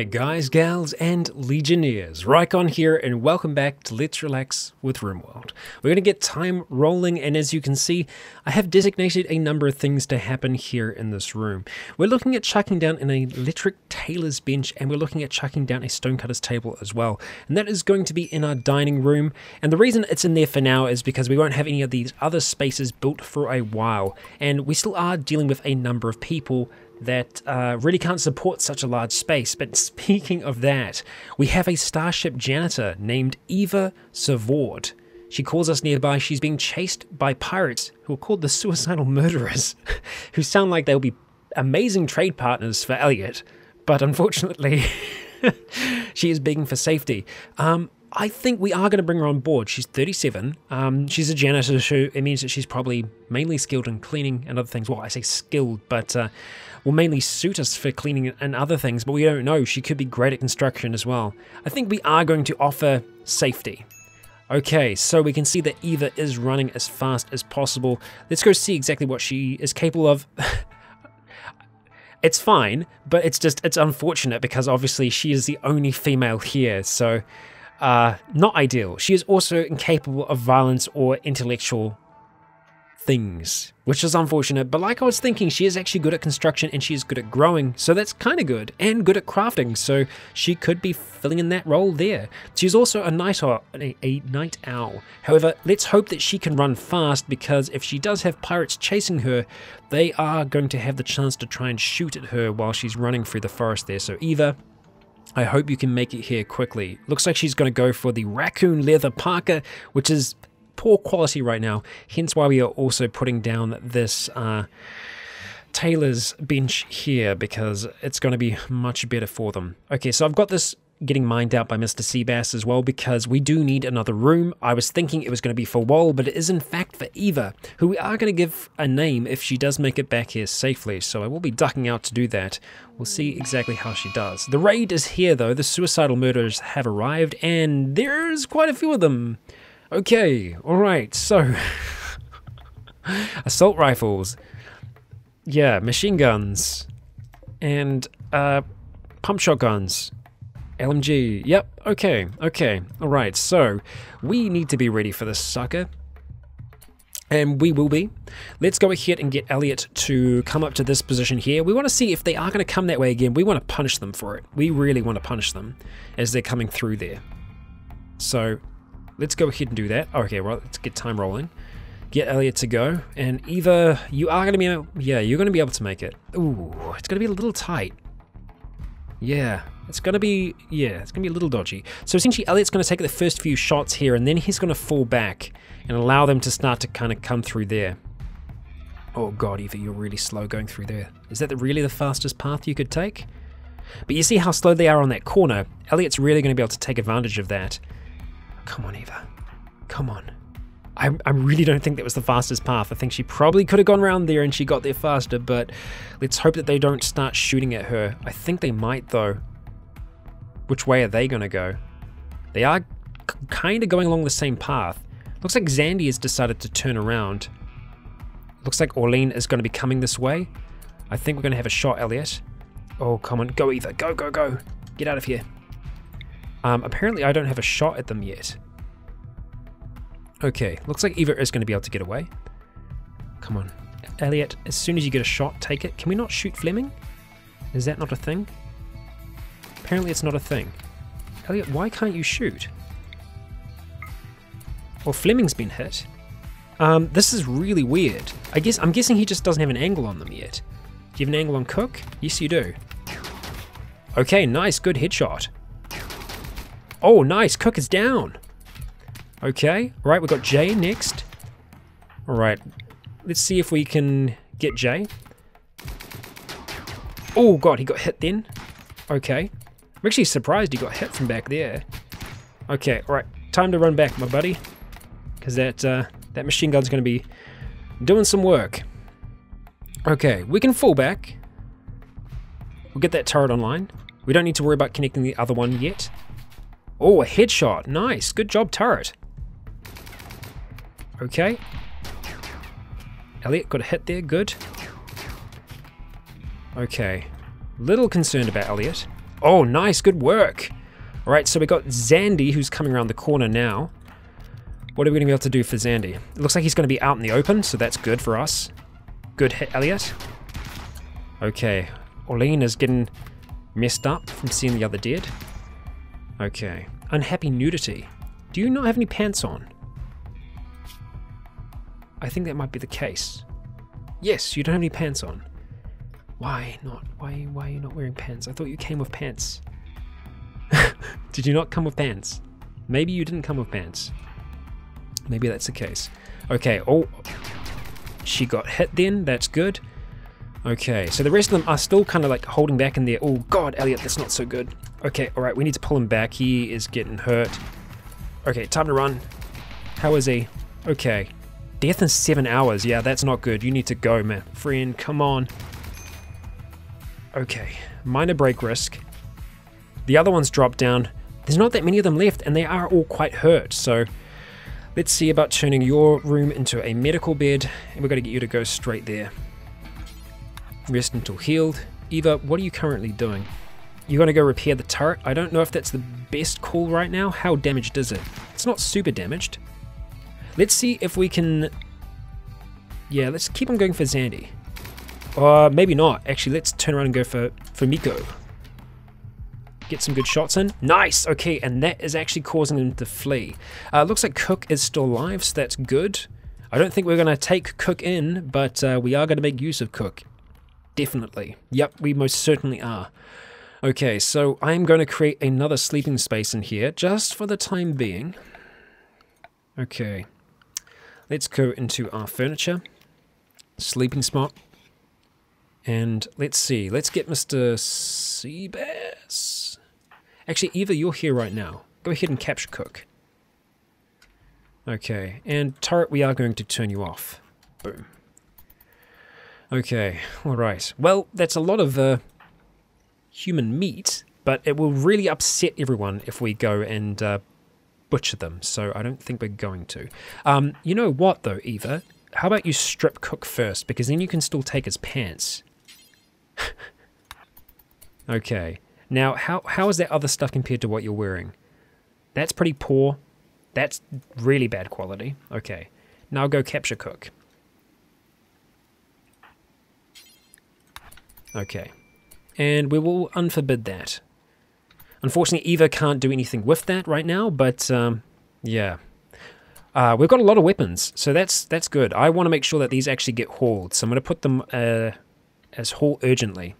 Hey guys, gals, and Legionnaires, Rycon here, and welcome back to Let's Relax with Roomworld. We're going to get time rolling, and as you can see, I have designated a number of things to happen here in this room. We're looking at chucking down an electric tailor's bench, and we're looking at chucking down a stonecutter's table as well. And that is going to be in our dining room, and the reason it's in there for now is because we won't have any of these other spaces built for a while, and we still are dealing with a number of people that really can't support such a large space. But speaking of that, we have a starship janitor named Eva Savard. She calls us nearby. She's being chased by pirates who are called the Suicidal Murderers, who sound like they'll be amazing trade partners for Elliot, but unfortunately she is begging for safety. I think we are going to bring her on board. She's 37. She's a janitor, so it means that she's probably mainly skilled in cleaning and other things. Well, I say skilled, but will mainly suit us for cleaning and other things, but we don't know. She could be great at construction as well. I think we are going to offer safety. Okay, so we can see that Eva is running as fast as possible. Let's go see exactly what she is capable of. It's fine, but it's unfortunate because obviously she is the only female here, so not ideal. She is also incapable of violence or intellectual things, which is unfortunate, but like I was thinking, she is actually good at construction and she is good at growing, so that's kind of good, and good at crafting, so she could be filling in that role there. She's also a night owl. However, let's hope that she can run fast, because if she does have pirates chasing her, they are going to have the chance to try and shoot at her while she's running through the forest there. So Eva, I hope you can make it here quickly. Looks like she's going to go for the raccoon leather parka, which is poor quality right now, hence why we are also putting down this tailor's bench here, because it's going to be much better for them. Okay, so I've got this getting mined out by Mr. Seabass as well, because we do need another room. I was thinking it was going to be for Wall, but it is in fact for Eva, who we are going to give a name if she does make it back here safely, so I will be ducking out to do that. We'll see exactly how she does. The raid is here though. The Suicidal Murderers have arrived, and there's quite a few of them. Okay, alright, so assault rifles, yeah, machine guns, and pump shotguns. LMG, yep, okay, alright, so we need to be ready for this sucker, and we will be. Let's go ahead and get Elliot to come up to this position here. We want to see if they are going to come that way again. We want to punish them for it. We really want to punish them as they're coming through there. So let's go ahead and do that. Okay, well, let's get time rolling. Get Elliot to go, and Eva, you are going to be able, yeah, you're going to be able to make it. Ooh, it's going to be a little tight. Yeah, it's gonna be a little dodgy. So essentially Elliot's gonna take the first few shots here, and then he's gonna fall back and allow them to start to kind of come through there. Oh god, Eva, you're really slow going through there. Is that really the fastest path you could take? But you see how slow they are on that corner. Elliot's really gonna be able to take advantage of that. Come on, Eva, come on. I really don't think that was the fastest path. I think she probably could have gone around there and she got there faster, but let's hope that they don't start shooting at her. I think they might though. Which way are they going to go? They are kind of going along the same path. Looks like Zandy has decided to turn around. Looks like Orlean is going to be coming this way. I think we're going to have a shot, Elliot. Oh, come on. Go, Eva. Go, go, go. Get out of here. Apparently, I don't have a shot at them yet. Okay, looks like Eva is going to be able to get away. Come on. Elliot, as soon as you get a shot, take it. Can we not shoot Fleming? Is that not a thing? Apparently it's not a thing. Elliot, why can't you shoot? Well, Fleming's been hit. This is really weird. I'm guessing he just doesn't have an angle on them yet. Do you have an angle on Cook? Yes, you do. Okay, nice, good headshot. Oh, nice, Cook is down. Okay, right, we've got Jay next. All right, let's see if we can get Jay. Oh god, he got hit then. Okay, I'm actually surprised he got hit from back there. Okay, all right, time to run back, my buddy, because that machine gun's going to be doing some work. Okay, we can fall back. We'll get that turret online. We don't need to worry about connecting the other one yet. Oh, a headshot, nice, good job, turret. Okay. Elliot got a hit there, good. Okay. Little concerned about Elliot. Oh, nice. Good work. All right, so we got Zandy, who's coming around the corner now. What are we going to be able to do for Zandy? It looks like he's going to be out in the open, so that's good for us. Good hit, Elliot. Okay. Orlean is getting messed up from seeing the other dead. Okay. Unhappy nudity. Do you not have any pants on? I think that might be the case. Yes, you don't have any pants on. Why not? Why are you not wearing pants? I thought you came with pants. Did you not come with pants? Maybe you didn't come with pants. Maybe that's the case. Okay, oh, she got hit then, that's good. Okay, so the rest of them are still kind of like holding back in there. Oh god, Elliot, that's not so good. Okay, alright, we need to pull him back. He is getting hurt. Okay, time to run. How is he? Okay. Death in 7 hours. Yeah, that's not good. You need to go, man. Friend, come on. Okay. Minor break risk. The other ones dropped down. There's not that many of them left, and they are all quite hurt. So let's see about turning your room into a medical bed, and we're going to get you to go straight there. Rest until healed. Eva, what are you currently doing? You're going to go repair the turret. I don't know if that's the best call right now. How damaged is it? It's not super damaged. Let's see if we can... Yeah, let's keep on going for Zandy. Or maybe not. Actually, let's turn around and go for Miko. Get some good shots in. Nice! Okay, and that is actually causing him to flee. Looks like Cook is still alive, so that's good. I don't think we're going to take Cook in, but we are going to make use of Cook. Definitely. Yep, we most certainly are. Okay, so I'm going to create another sleeping space in here, just for the time being. Okay, let's go into our furniture, sleeping spot, and let's see. Let's get Mr. Seabass. Actually, Eva, you're here right now. Go ahead and capture Cook. Okay, and turret, we are going to turn you off. Boom. Okay, all right. Well, that's a lot of human meat, but it will really upset everyone if we go and... butcher them, so I don't think we're going to. You know what though, Eva? How about you strip Cook first, because then you can still take his pants. Okay. Now, how is that other stuff compared to what you're wearing? That's pretty poor. That's really bad quality. Okay. Now go capture Cook. Okay. And we will unforbid that. Unfortunately, Eva can't do anything with that right now, but yeah. We've got a lot of weapons, so that's good. I want to make sure that these actually get hauled, so I'm going to put them as haul urgently.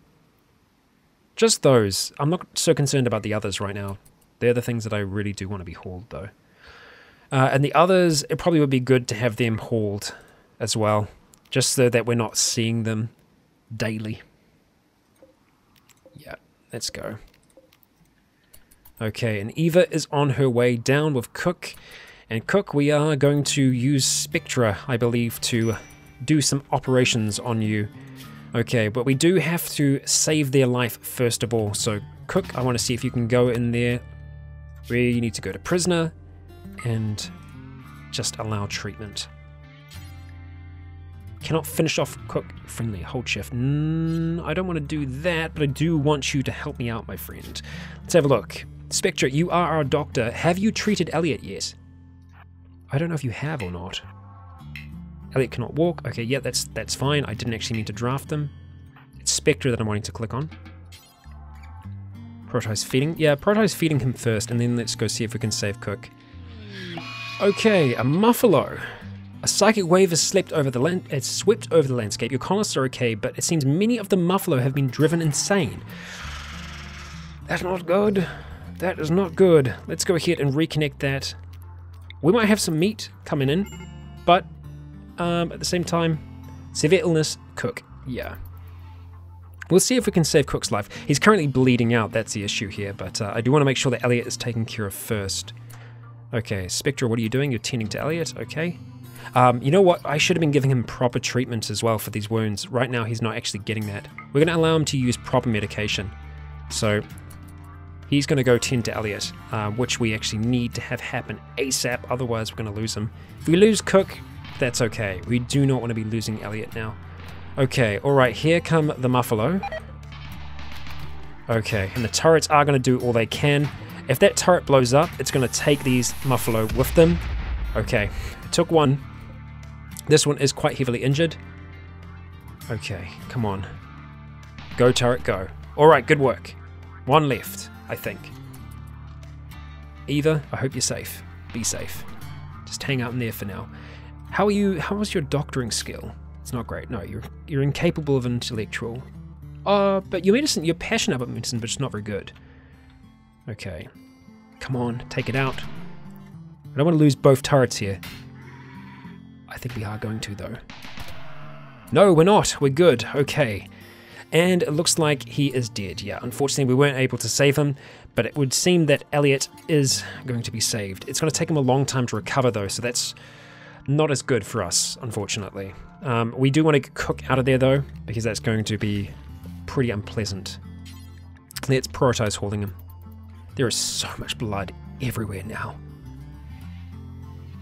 Just those. I'm not so concerned about the others right now. They're the things that I really do want to be hauled, though. And the others, it probably would be good to have them hauled as well, just so that we're not seeing them daily. Yeah, let's go. Okay, and Eva is on her way down with Cook. And Cook, we are going to use Spectra, I believe, to do some operations on you. Okay, but we do have to save their life first of all. So, Cook, I want to see if you can go in there. We need to go to prisoner and just allow treatment. Cannot finish off Cook. Friendly, hold shift. I don't want to do that, but I do want you to help me out, my friend. Let's have a look. Spectra, you are our doctor. Have you treated Elliot yet? I don't know if you have or not. Elliot cannot walk. Okay, yeah, that's fine. I didn't actually need to draft them. It's Spectra that I'm wanting to click on. Prioritize feeding. Yeah, prioritize feeding him first, and then let's go see if we can save Cook. Okay, a muffalo. A psychic wave has swept over the landscape. Your colonists are okay, but it seems many of the muffalo have been driven insane. That's not good. That is not good. Let's go ahead and reconnect that. We might have some meat coming in, but at the same time, severe illness, Cook. Yeah. We'll see if we can save Cook's life. He's currently bleeding out. That's the issue here, but I do want to make sure that Elliot is taken care of first. Okay, Spectra, what are you doing? You're tending to Elliot. Okay. You know what? I should have been giving him proper treatment as well for these wounds. Right now, he's not actually getting that. We're going to allow him to use proper medication. So... he's going to go tend to Elliot, which we actually need to have happen ASAP, otherwise we're going to lose him. If we lose Cook, that's okay. We do not want to be losing Elliot now. Okay, alright, here come the Muffalo. Okay, and the turrets are going to do all they can. If that turret blows up, it's going to take these Muffalo with them. Okay, it took one. This one is quite heavily injured. Okay, come on. Go turret, go. Alright, good work. One left, I think. Eva, I hope you're safe. Be safe. Just hang out in there for now. How are you? How was your doctoring skill? It's not great. No, you're incapable of intellectual. But your medicine, you're passionate about medicine, but it's not very good. Okay. Come on, take it out. I don't want to lose both turrets here. I think we are going to, though. No, we're not. We're good. Okay. And it looks like he is dead. Yeah, unfortunately we weren't able to save him, but it would seem that Elliot is going to be saved. It's going to take him a long time to recover, though, so that's not as good for us, unfortunately. We do want to get Cook out of there, though, because that's going to be pretty unpleasant. Let's prioritize holding him. There is so much blood everywhere now.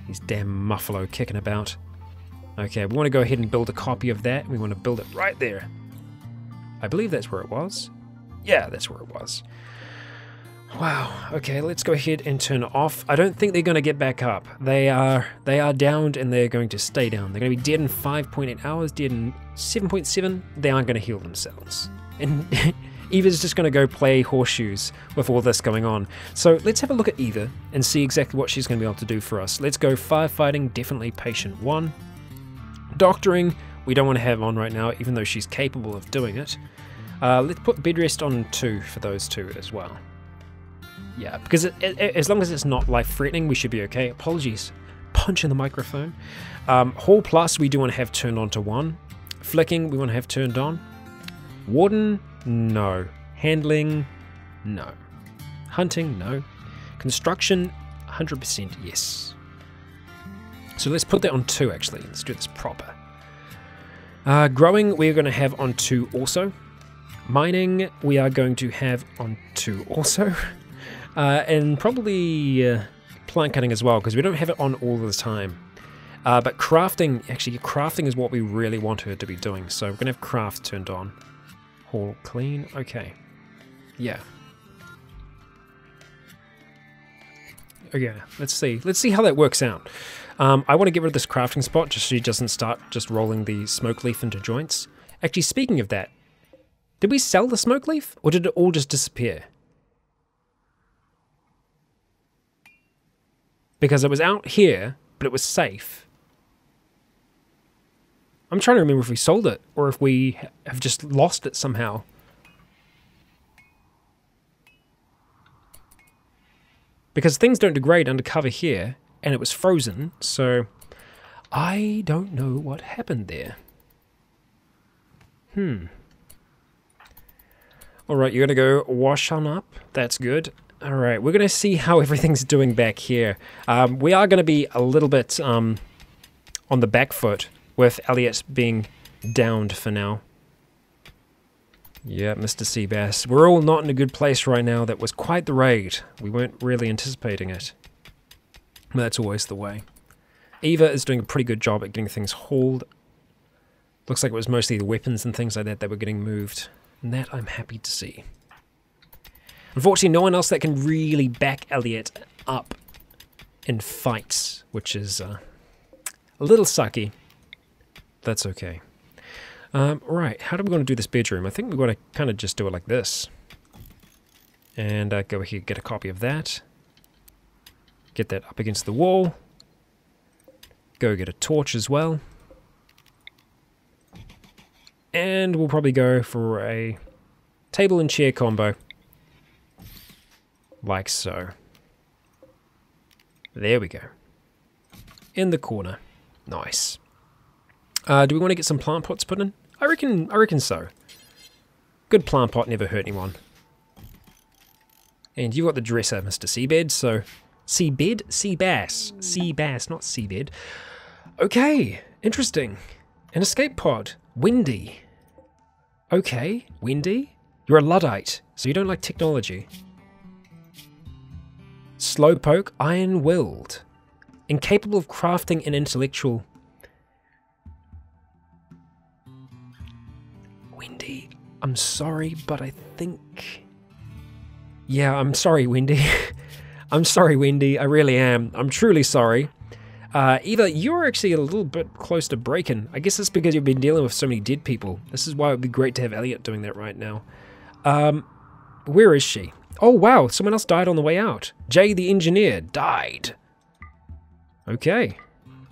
These damn Muffalo kicking about. Okay, we want to go ahead and build a copy of that. We want to build it right there. I believe that's where it was. Yeah, that's where it was. Wow. Okay, let's go ahead and turn it off. I don't think they're going to get back up. They are downed, and they're going to stay down. They're going to be dead in 5.8 hours, dead in 7.7. They aren't going to heal themselves. And Eva's just going to go play horseshoes with all this going on. So let's have a look at Eva and see exactly what she's going to be able to do for us. Let's go firefighting, definitely patient 1. Doctoring, we don't want to have on right now, even though she's capable of doing it. Let's put bed rest on 2 for those 2 as well. Yeah, because as long as it's not life-threatening, we should be okay. Apologies. Punch in the microphone. Hall Plus, we do want to have turned on to 1. Flicking, we want to have turned on. Warden, no. Handling, no. Hunting, no. Construction, 100% yes. So let's put that on 2, actually. Let's do this proper. Growing, we're going to have on 2 also. Mining, we are going to have on 2 also. And probably plant cutting as well, because we don't have it on all the time. But crafting, actually, crafting is what we really want her to be doing. So we're going to have craft turned on. All clean. Okay. Yeah. Okay, let's see. Let's see how that works out. I want to get rid of this crafting spot just so she doesn't start just rolling the smoke leaf into joints. Actually, speaking of that, did we sell the smoke leaf, or did it all just disappear? Because it was out here, but it was safe. I'm trying to remember if we sold it, or if we have just lost it somehow. Because things don't degrade under cover here, and it was frozen, so I don't know what happened there. Alright, you're gonna go wash on up. That's good. Alright, we're gonna see how everything's doing back here. We are gonna be a little bit on the back foot with Elliot being downed for now. Yeah, Mr. Seabass. We're all not in a good place right now. That was quite the raid. We weren't really anticipating it. But that's always the way. Eva is doing a pretty good job at getting things hauled. Looks like it was mostly the weapons and things like that that were getting moved. And that I'm happy to see. Unfortunately, no one else that can really back Elliot up in fights, which is a little sucky. That's okay. Right, how do we want to do this bedroom? I think we want to kind of just do it like this. And go here, get a copy of that. Get that up against the wall. Go get a torch as well. And we'll probably go for a table and chair combo. Like so. There we go. In the corner. Nice. Do we want to get some plant pots put in? I reckon so. Good plant pot never hurt anyone. And you've got the dresser, Mr. Seabed, so... Seabed? Seabass. Seabass, not Seabed. Okay, interesting. An escape pod. Wendy. Okay, Wendy. You're a Luddite, so you don't like technology. Slowpoke, iron-willed. Incapable of crafting an intellectual... Wendy, I'm sorry, but I think Yeah, I'm sorry, Wendy. I'm sorry, Wendy. I really am. I'm truly sorry. Eva, you're actually a little bit close to breaking. I guess it's because you've been dealing with so many dead people. This is why it would be great to have Elliot doing that right now. Where is she? Oh, wow. Someone else died on the way out. Jay, the engineer, died. Okay.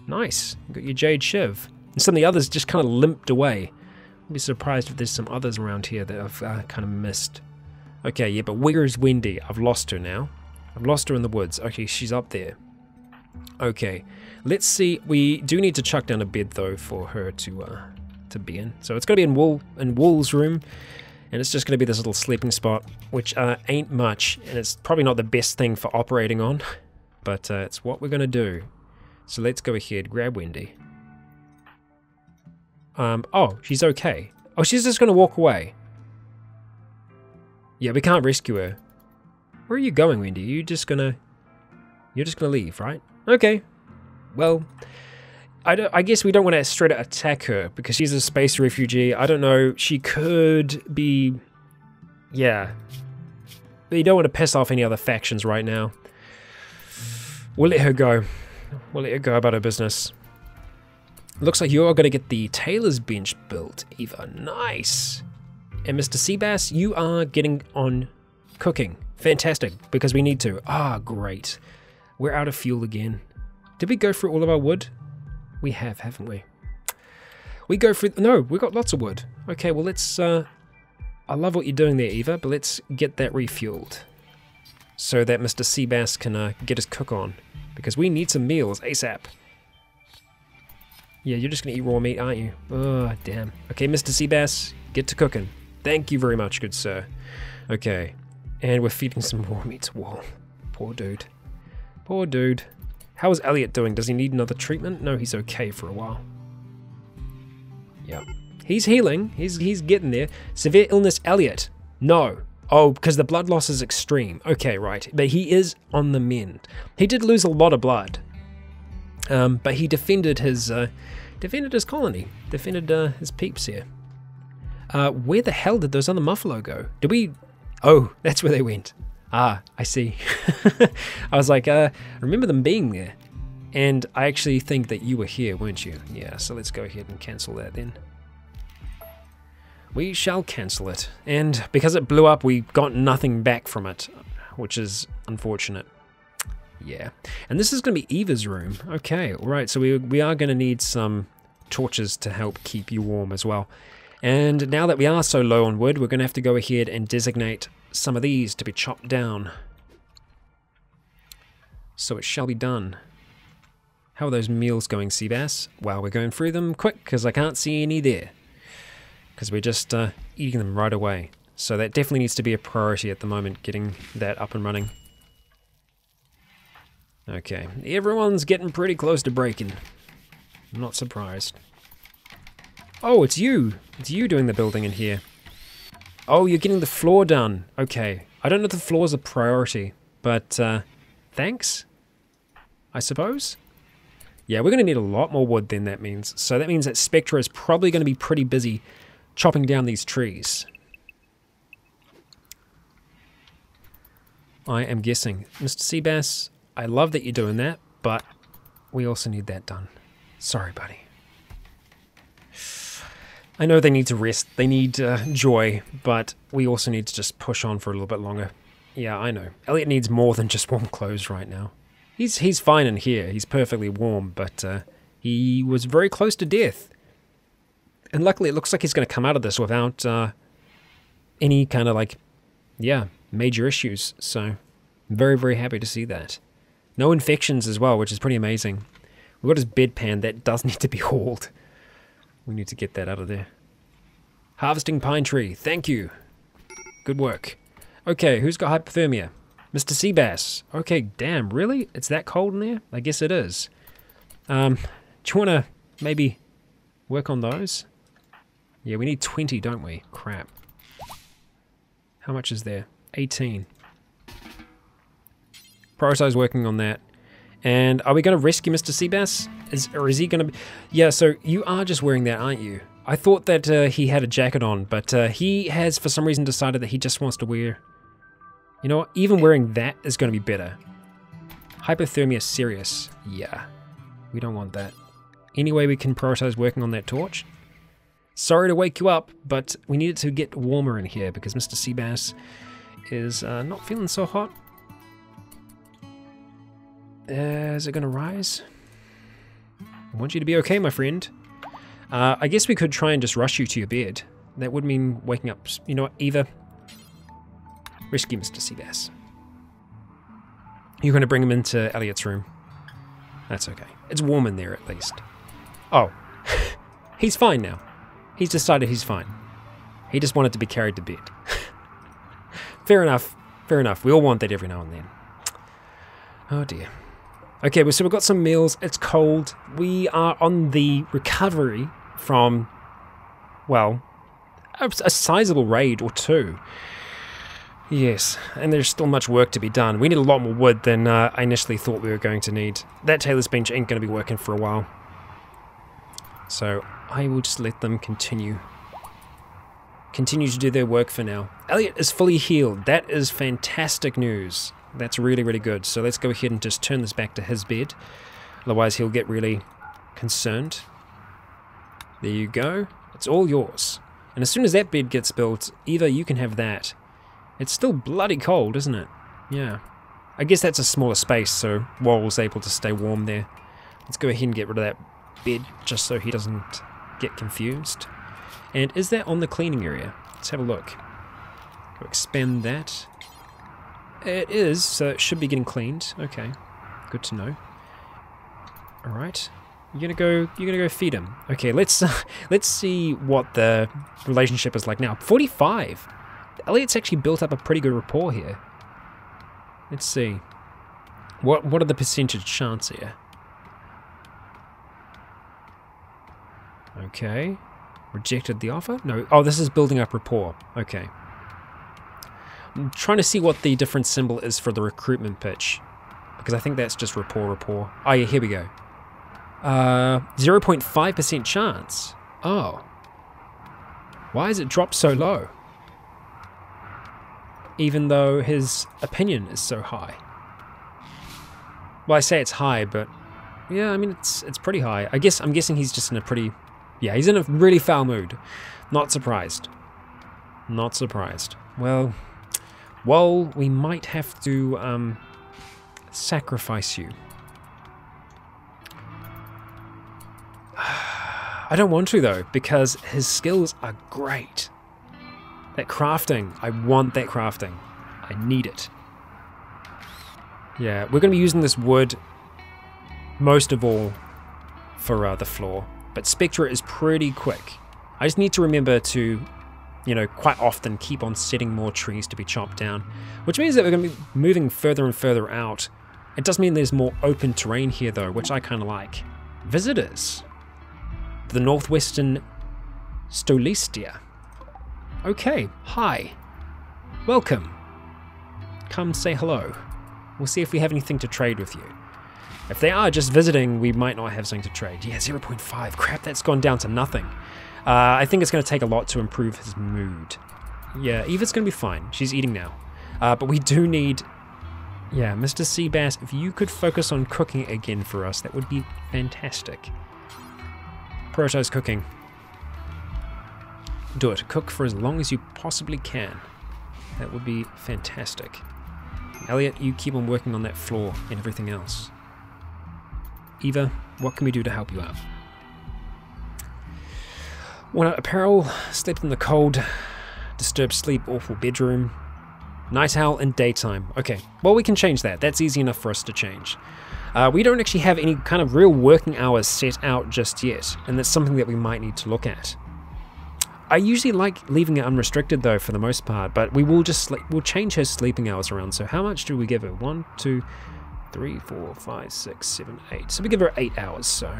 Nice. You got your Jade Shiv. And some of the others just kind of limped away. I'd be surprised if there's some others around here that I've kind of missed. Okay, yeah, but where is Wendy? I've lost her now. I've lost her in the woods. Okay, she's up there. Okay, let's see. We do need to chuck down a bed, though, for her to be in. So it's going to be in Wall's room, and it's just going to be this little sleeping spot, which ain't much, and it's probably not the best thing for operating on, but it's what we're going to do. So let's go ahead, grab Wendy. Oh, she's okay. Oh, she's just going to walk away. Yeah, we can't rescue her. Where are you going, Wendy? You're just going to leave, right? Okay. Well, I guess we don't want to straight out attack her because she's a space refugee. I don't know. She could be... Yeah. But you don't want to piss off any other factions right now. We'll let her go. We'll let her go about her business. Looks like you're going to get the Tailor's Bench built, Eva. Nice. And Mr. Seabass, you are getting on cooking. Fantastic, because we need to. Ah, great. We're out of fuel again. Did we go through all of our wood? We have, haven't we? We go through... No, we got lots of wood. Okay, well, let's... I love what you're doing there, Eva, but let's get that refueled. So that Mr. Seabass can get his cook on. Because we need some meals ASAP. Yeah, you're just going to eat raw meat, aren't you? Oh, damn. Okay, Mr. Seabass, get to cooking. Thank you very much, good sir. Okay. And we're feeding some raw meat to Wall. Poor dude. Poor dude. How is Elliot doing? Does he need another treatment? No, he's okay for a while. Yep. He's healing. He's getting there. Severe illness, Elliot. No. Oh, because the blood loss is extreme. Okay, right. But he is on the mend. He did lose a lot of blood. But he defended his colony. Defended his peeps here. Where the hell did those other Muffalo go? Did we... Oh, that's where they went. Ah, I see. I was like, I remember them being there. And I actually think that you were here, weren't you? Yeah, so let's go ahead and cancel that then. We shall cancel it. And because it blew up, we got nothing back from it, which is unfortunate. Yeah. And this is going to be Eva's room. Okay, alright, so we are going to need some torches to help keep you warm as well. And now that we are so low on wood, we're going to have to go ahead and designate some of these to be chopped down. So it shall be done. How are those meals going, Seabass? Well, we're going through them quick because I can't see any there. Because we're just eating them right away. So that definitely needs to be a priority at the moment, getting that up and running. Okay, everyone's getting pretty close to breaking. I'm not surprised. Oh, it's you! It's you doing the building in here. Oh, you're getting the floor done. Okay. I don't know if the floor's a priority, but thanks, I suppose? Yeah, we're going to need a lot more wood than that means. So that means that Spectra is probably going to be pretty busy chopping down these trees. I am guessing. Mr. Seabass, I love that you're doing that, but we also need that done. Sorry, buddy. I know they need to rest, they need joy, but we also need to just push on for a little bit longer. Yeah, I know. Elliot needs more than just warm clothes right now. He's fine in here, he's perfectly warm, but he was very close to death. And luckily it looks like he's going to come out of this without any kind of like, yeah, major issues. So I'm very, very happy to see that. No infections as well, which is pretty amazing. We've got his bedpan, that does need to be hauled. We need to get that out of there. Harvesting pine tree. Thank you. Good work. Okay, who's got hypothermia? Mr. Seabass. Okay, damn, really? It's that cold in there? I guess it is. Do you want to maybe work on those? Yeah, we need 20, don't we? Crap. How much is there? 18. Prioritize working on that. And are we going to rescue Mr. Seabass? Or is he going to be... Yeah, so you are just wearing that, aren't you? I thought that he had a jacket on, but he has for some reason decided that he just wants to wear You know what? Even wearing that is going to be better. Hypothermia serious. Yeah. We don't want that. Anyway, we can prioritize working on that torch. Sorry to wake you up, but we need it to get warmer in here because Mr. Seabass is not feeling so hot. Is it going to rise? I want you to be okay, my friend. I guess we could try and just rush you to your bed. That would mean waking up. You know what, Eva? Rescue Mr. Seabass. You're going to bring him into Elliot's room. That's okay. It's warm in there, at least. Oh. He's fine now. He's decided he's fine. He just wanted to be carried to bed. Fair enough. Fair enough. We all want that every now and then. Oh, dear. Okay, well, so we've got some meals. It's cold. We are on the recovery from, well, a sizable raid or two. Yes, and there's still much work to be done. We need a lot more wood than I initially thought we were going to need. That tailor's bench ain't going to be working for a while. So I will just let them continue to do their work for now. Elliot is fully healed. That is fantastic news. That's really, really good. So let's go ahead and just turn this back to his bed. Otherwise he'll get really concerned. There you go. It's all yours. And as soon as that bed gets built, Eva, you can have that. It's still bloody cold, isn't it? Yeah. I guess that's a smaller space, so Wall's able to stay warm there. Let's go ahead and get rid of that bed, just so he doesn't get confused. And is that on the cleaning area? Let's have a look. Go expand that. It is, so it should be getting cleaned. Okay. Good to know. Alright. You're gonna go feed him. Okay, let's see what the relationship is like now. 45! Elliot's actually built up a pretty good rapport here. Let's see. What are the percentage chance here? Okay. Rejected the offer? No. Oh, this is building up rapport. Okay. I'm trying to see what the different symbol is for the recruitment pitch. Because I think that's just rapport. Oh yeah, here we go. 0.5% chance. Oh. Why has it dropped so low? Even though his opinion is so high. Well, I say it's high, but yeah, I mean it's pretty high. I guess I'm guessing he's just in a pretty, yeah, he's in a really foul mood. Not surprised. Not surprised. Well, we might have to sacrifice you. I don't want to though, because his skills are great. That crafting, I want that crafting. I need it. Yeah, we're going to be using this wood most of all for the floor. But Spectra is pretty quick. I just need to remember to, you know, quite often keep on setting more trees to be chopped down. Which means that we're going to be moving further and further out. It does mean there's more open terrain here though, which I kind of like. Visitors. The northwestern Stolistia. Okay, hi. Welcome. Come say hello. We'll see if we have anything to trade with you. If they are just visiting, we might not have something to trade. Yeah, 0.5. Crap, that's gone down to nothing. I think it's going to take a lot to improve his mood. Yeah, Eva's going to be fine. She's eating now. But we do need... Yeah, Mr. Seabass, if you could focus on cooking again for us, that would be fantastic. Prioritize cooking. Do it. Cook for as long as you possibly can. That would be fantastic. Elliot, you keep on working on that floor and everything else. Eva, what can we do to help you out? Worn out apparel, slept in the cold, disturbed sleep, awful bedroom, night owl and daytime. Okay, well we can change that. That's easy enough for us to change. We don't actually have any kind of real working hours set out just yet, and that's something that we might need to look at. I usually like leaving it unrestricted though for the most part, but we will just we'll change her sleeping hours around. So how much do we give her? 1, 2, 3, 4, 5, 6, 7, 8. So we give her 8 hours, so.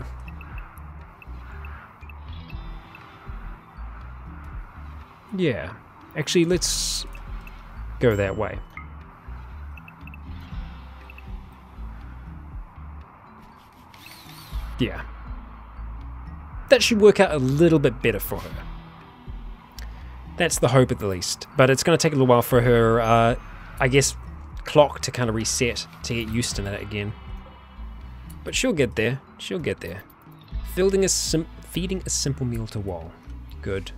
Yeah. Actually, let's go that way. Yeah. That should work out a little bit better for her. That's the hope at the least, but it's going to take a little while for her I guess, clock to kind of reset, to get used to that again. But she'll get there. She'll get there. Feeding a simple meal to Wall. Good.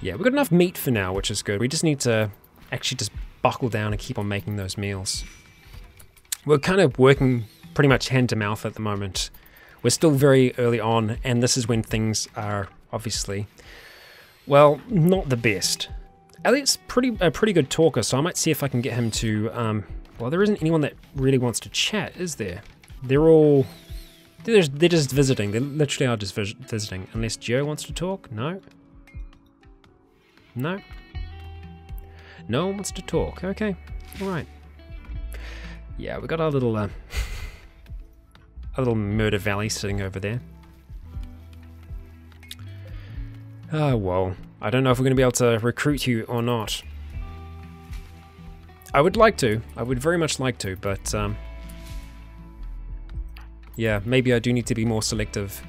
Yeah, we've got enough meat for now, which is good. We just need to actually just buckle down and keep on making those meals. We're kind of working pretty much hand to mouth at the moment. We're still very early on, and this is when things are obviously, well, not the best. Elliot's a pretty good talker, so I might see if I can get him to, well, there isn't anyone that really wants to chat, is there? They're just visiting. They literally are just visiting. Unless Joe wants to talk? No? No? No one wants to talk. Okay. Alright. Yeah, we got our little murder valley sitting over there. Oh, well. I don't know if we're going to be able to recruit you or not. I would like to. I would very much like to, but, yeah, maybe I do need to be more selective.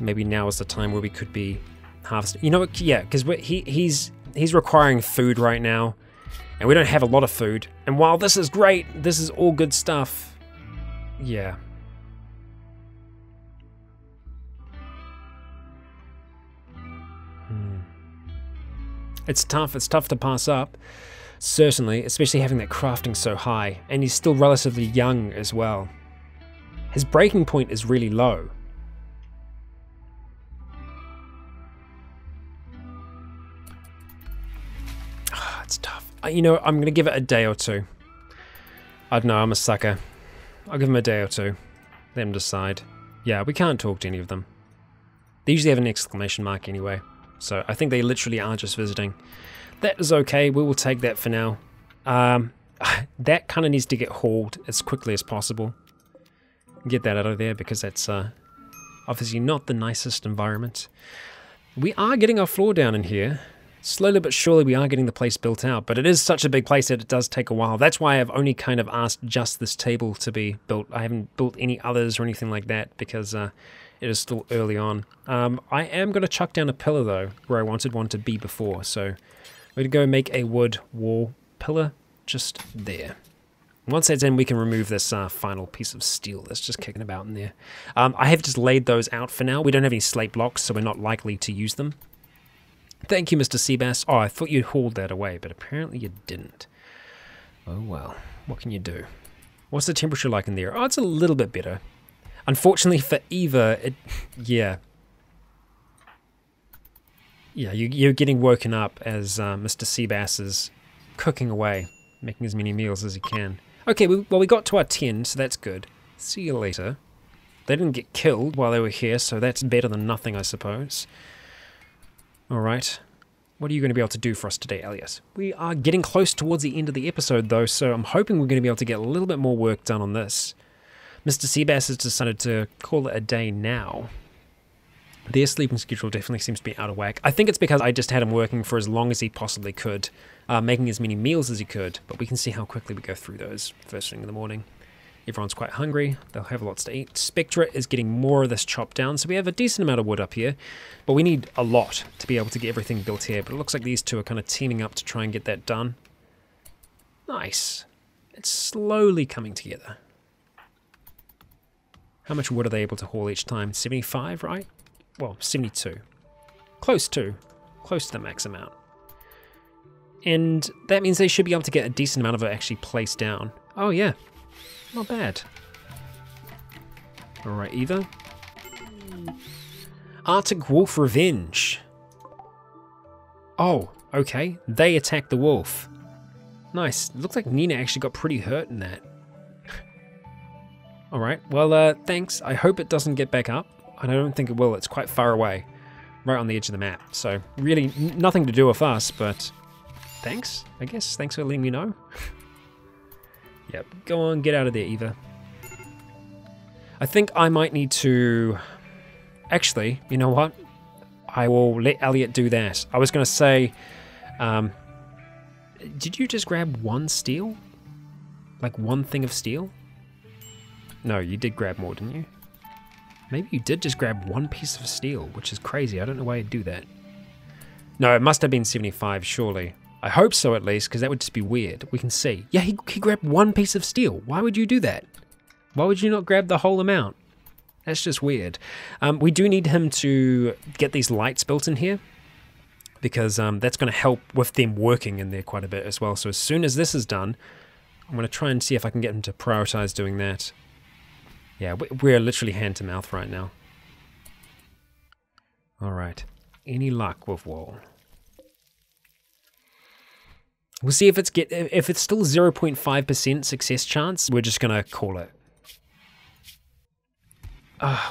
Maybe now is the time where we could be harvesting. You know what? Yeah, because he's requiring food right now, and we don't have a lot of food. And while this is great, this is all good stuff. Yeah. It's tough. It's tough to pass up, certainly, especially having that crafting so high. And he's still relatively young as well. His breaking point is really low. Oh, it's tough. You know, I'm going to give it a day or two. I don't know, I'm a sucker. I'll give him a day or two. Let him decide. Yeah, we can't talk to any of them. They usually have an exclamation mark anyway. So I think they literally are just visiting. That is okay. We will take that for now. That kind of needs to get hauled as quickly as possible. Get that out of there, because that's obviously not the nicest environment. We are getting our floor down in here. Slowly but surely we are getting the place built out, but it is such a big place that it does take a while. That's why I've only kind of asked just this table to be built. I haven't built any others or anything like that, because it is still early on. I am going to chuck down a pillar, though, where I wanted one to be before. So we're going to go make a wood wall pillar just there. Once that's in, we can remove this final piece of steel that's just kicking about in there. I have just laid those out for now. We don't have any slate blocks, so we're not likely to use them. Thank you, Mr. Seabass. Oh, I thought you'd hauled that away, but apparently you didn't. Oh, well. What can you do? What's the temperature like in there? Oh, it's a little bit better. Unfortunately for Eva, yeah. Yeah, you're getting woken up as Mr. Seabass is cooking away, making as many meals as he can. Okay, well, we got to our 10, so that's good. See you later. They didn't get killed while they were here, so that's better than nothing, I suppose. Alright. What are you going to be able to do for us today, Elliot? We are getting close towards the end of the episode, though, so I'm hoping we're going to be able to get a little bit more work done on this. Mr. Seabass has decided to call it a day now. Their sleeping schedule definitely seems to be out of whack. I think it's because I just had him working for as long as he possibly could, making as many meals as he could, but we can see how quickly we go through those first thing in the morning. Everyone's quite hungry. They'll have lots to eat. Spectra is getting more of this chopped down, so we have a decent amount of wood up here, but we need a lot to be able to get everything built here, but it looks like these two are kind of teaming up to try and get that done. Nice. It's slowly coming together. How much wood are they able to haul each time? 75, right? Well, 72. Close to the max amount. And that means they should be able to get a decent amount of it actually placed down. Oh yeah, not bad. Alright, Eva. Arctic Wolf Revenge. Oh, okay. They attacked the wolf. Nice. Looks like Nina actually got pretty hurt in that. Alright, well, thanks. I hope it doesn't get back up. And I don't think it will. It's quite far away. Right on the edge of the map. So, really, nothing to do with us, but thanks, I guess. Thanks for letting me know. Yep, go on, get out of there, Eva. I think I might need to... Actually, you know what? I will let Elliot do that. I was going to say... did you just grab one steel? Like, one thing of steel? No, you did grab more, didn't you? Maybe you did just grab one piece of steel, which is crazy. I don't know why you'd do that. No, it must have been 75, surely. I hope so, at least, because that would just be weird. We can see. Yeah, he grabbed one piece of steel. Why would you do that? Why would you not grab the whole amount? That's just weird. We do need him to get these lights built in here, because that's going to help with them working in there quite a bit as well. So as soon as this is done, I'm going to try and see if I can get him to prioritize doing that. Yeah, we're literally hand to mouth right now. All right. Any luck with Wall? We'll see if it's if it's still 0.5% success chance. We're just gonna call it.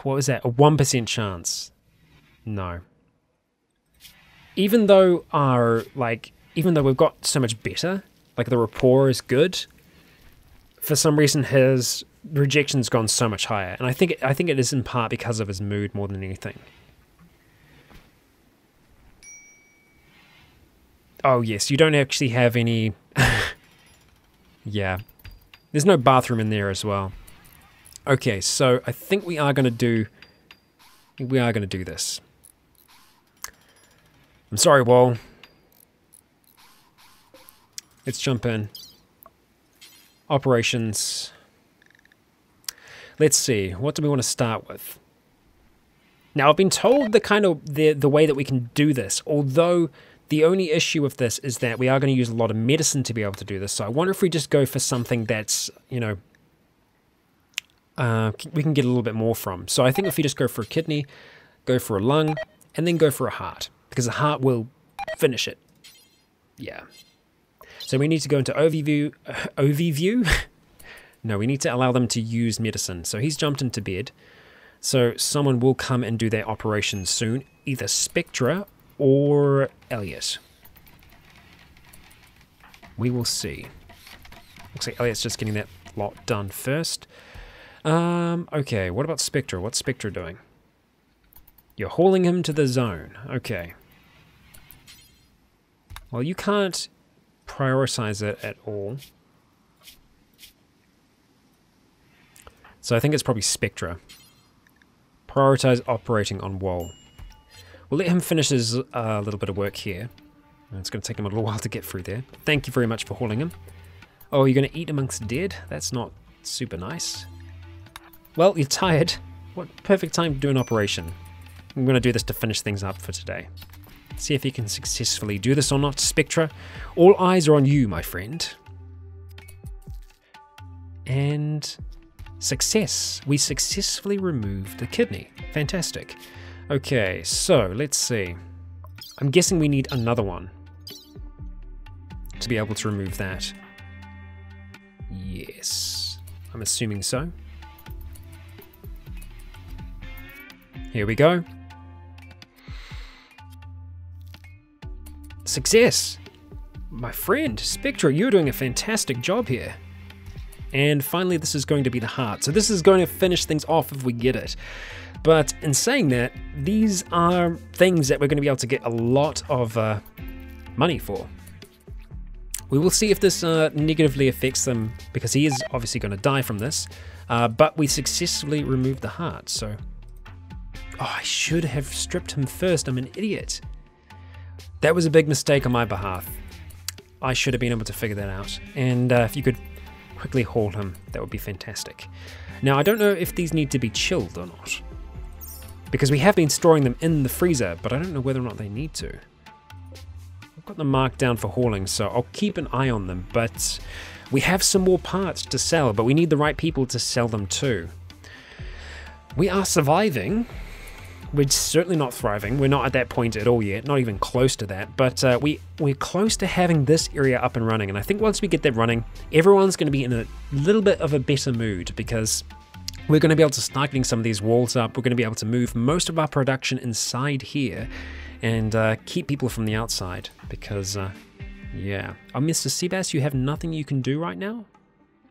What was that? A 1% chance? No. Even though our even though we've got so much better, like the rapport is good. For some reason, his rejection's gone so much higher, and I think it is in part because of his mood more than anything. Oh yes, you don't actually have any. Yeah, there's no bathroom in there as well. Okay, so I think we are gonna do this. I'm sorry, Wall. Let's jump in. Operations. Let's see. What do we want to start with? Now I've been told the kind of the way that we can do this, although. The only issue with this is that we are going to use a lot of medicine to be able to do this. So I wonder if we just go for something that's, you know, we can get a little bit more from. So I think if we just go for a kidney, go for a lung, and then go for a heart. Because the heart will finish it. Yeah. So we need to go into overview. No, we need to allow them to use medicine. So he's jumped into bed. So someone will come and do their operation soon. Either Spectra or Elliot. We will see. Looks like Elliot's just getting that lot done first. Okay, what about Spectra? What's Spectra doing? You're hauling him to the zone. Okay. Well, you can't prioritize it at all. So I think it's probably Spectra. Prioritize operating on Wall. We'll let him finish his little bit of work here. It's going to take him a little while to get through there. Thank you very much for hauling him. Oh, you're going to eat amongst dead? That's not super nice. Well, you're tired. What perfect time to do an operation. I'm going to do this to finish things up for today. See if he can successfully do this or not, Spectra. All eyes are on you, my friend. And success. We successfully removed the kidney. Fantastic. Okay, so let's see. I'm guessing we need another one to be able to remove that. Yes, I'm assuming so. Here we go. Success! My friend, Spectra, you're doing a fantastic job here. And finally, this is going to be the heart. So this is going to finish things off if we get it. But in saying that, these are things that we're going to be able to get a lot of money for. We will see if this negatively affects them, because he is obviously going to die from this. But we successfully removed the heart, so... Oh, I should have stripped him first. I'm an idiot. That was a big mistake on my behalf. I should have been able to figure that out. And if you could quickly haul him, that would be fantastic. Now, I don't know if these need to be chilled or not, because we have been storing them in the freezer, but I don't know whether or not they need to. I've got them marked down for hauling, so I'll keep an eye on them, but we have some more parts to sell, but we need the right people to sell them to. We are surviving. We're certainly not thriving. We're not at that point at all yet, not even close to that, but we're close to having this area up and running, and I think once we get that running, everyone's going to be in a little bit of a better mood, because we're going to be able to start getting some of these walls up. We're going to be able to move most of our production inside here and keep people from the outside, because, yeah. Oh, Mr. Seabass, you have nothing you can do right now?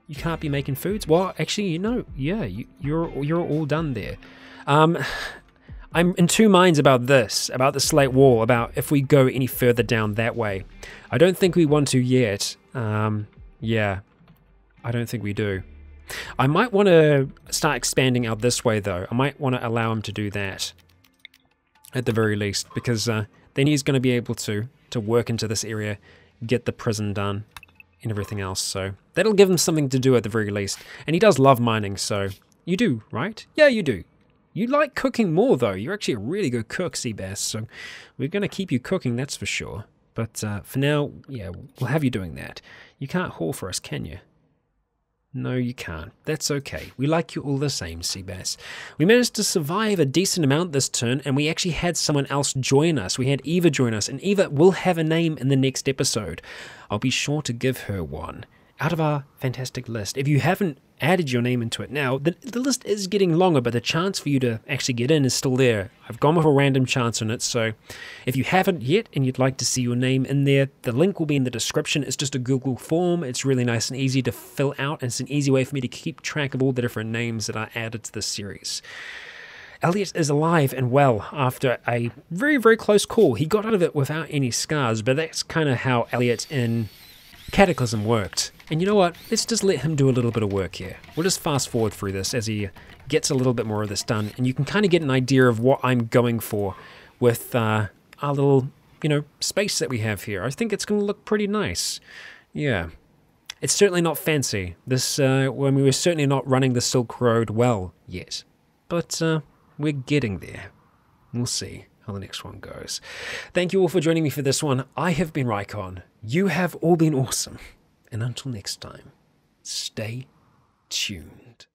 You can't be making foods? Well, actually, you know, yeah, you're all done there. I'm in two minds about this, about the slate wall, about if we go any further down that way. I don't think we want to yet. Yeah, I don't think we do. I might want to start expanding out this way, though. I might want to allow him to do that at the very least, because then he's going to be able to work into this area get the prison done and everything else. So that'll give him something to do at the very least. And he does love mining, so you do, right? Yeah, you do. You like cooking more, though. You're actually a really good cook, Seabass, so we're going to keep you cooking, that's for sure. But for now, yeah, we'll have you doing that. You can't haul for us, can you? No, you can't. That's okay. We like you all the same, Seabass. We managed to survive a decent amount this turn, and we actually had someone else join us. We had Eva join us, and Eva will have a name in the next episode. I'll be sure to give her one out of our fantastic list. If you haven't added your name into it now, the list is getting longer, but the chance for you to actually get in is still there. I've gone with a random chance on it, so if you haven't yet and you'd like to see your name in there, the link will be in the description. It's just a Google form. It's really nice and easy to fill out, and it's an easy way for me to keep track of all the different names that are added to this series. Elliot is alive and well after a very, very close call. He got out of it without any scars, but that's kind of how Elliot in Cataclysm worked. And you know what, let's just let him do a little bit of work here. We'll just fast forward through this as he gets a little bit more of this done, and you can kind of get an idea of what I'm going for with our little, you know, space that we have here. I think it's going to look pretty nice. Yeah, it's certainly not fancy. This, I mean, we're certainly not running the Silk Road well yet, but we're getting there. We'll see how the next one goes. Thank you all for joining me for this one. I have been Rycon. You have all been awesome. And until next time, stay tuned.